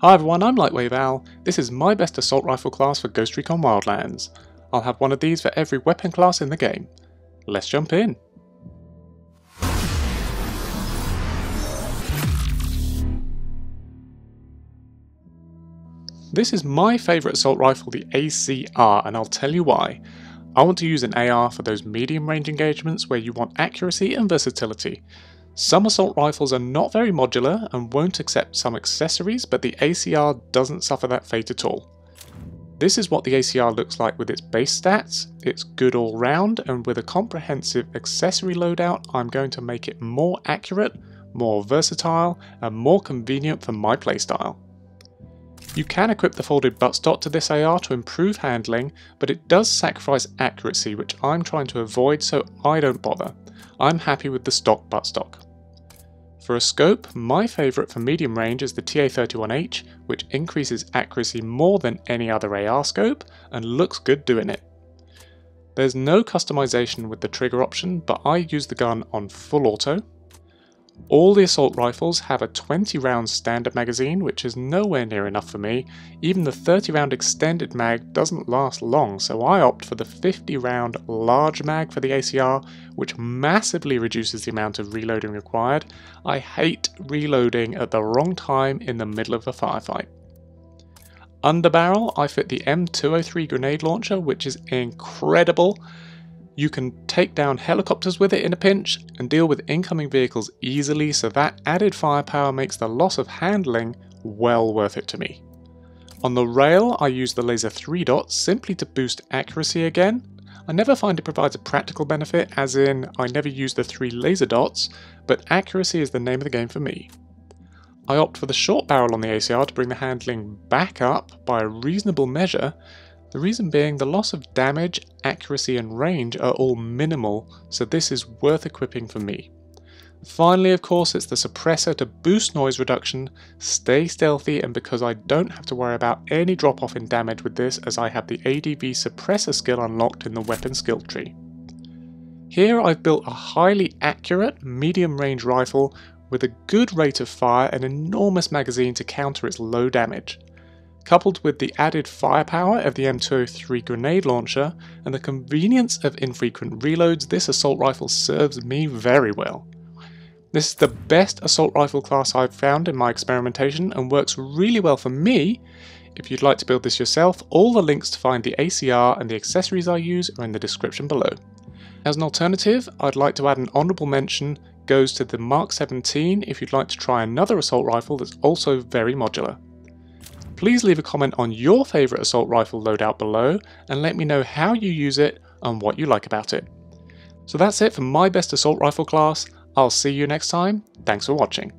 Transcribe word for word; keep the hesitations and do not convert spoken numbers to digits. Hi everyone, I'm Lightwave Al. This is my best assault rifle class for Ghost Recon Wildlands. I'll have one of these for every weapon class in the game. Let's jump in. This is my favourite assault rifle, the A C R, and I'll tell you why. I want to use an A R for those medium range engagements where you want accuracy and versatility. Some assault rifles are not very modular and won't accept some accessories, but the A C R doesn't suffer that fate at all. This is what the A C R looks like with its base stats. It's good all round, and with a comprehensive accessory loadout I'm going to make it more accurate, more versatile and more convenient for my playstyle. You can equip the folded buttstock to this A R to improve handling, but it does sacrifice accuracy, which I'm trying to avoid, so I don't bother. I'm happy with the stock buttstock. For a scope, my favourite for medium range is the T A thirty-one H, which increases accuracy more than any other A R scope and looks good doing it. There's no customisation with the trigger option, but I use the gun on full auto. All the assault rifles have a twenty round standard magazine, which is nowhere near enough for me. Even the thirty round extended mag doesn't last long, so I opt for the fifty round large mag for the A C R, which massively reduces the amount of reloading required. I hate reloading at the wrong time in the middle of a firefight. Under barrel, I fit the M two oh three grenade launcher, which is incredible. You can take down helicopters with it in a pinch and deal with incoming vehicles easily, so that added firepower makes the loss of handling well worth it to me. On the rail, I use the laser three dot simply to boost accuracy again. I never find it provides a practical benefit, as in I never use the three laser dots, but accuracy is the name of the game for me. I opt for the short barrel on the A C R to bring the handling back up by a reasonable measure. The reason being the loss of damage, accuracy and range are all minimal, so this is worth equipping for me. Finally, of course, it's the suppressor to boost noise reduction, stay stealthy, and because I don't have to worry about any drop off in damage with this, as I have the A D V suppressor skill unlocked in the weapon skill tree. Here I've built a highly accurate medium range rifle with a good rate of fire and enormous magazine to counter its low damage. Coupled with the added firepower of the M two oh three grenade launcher and the convenience of infrequent reloads, this assault rifle serves me very well. This is the best assault rifle class I've found in my experimentation and works really well for me. If you'd like to build this yourself, all the links to find the A C R and the accessories I use are in the description below. As an alternative, I'd like to add an honourable mention goes to the Mark seventeen if you'd like to try another assault rifle that's also very modular. Please leave a comment on your favourite assault rifle loadout below and let me know how you use it and what you like about it. So that's it for my best assault rifle class. I'll see you next time. Thanks for watching.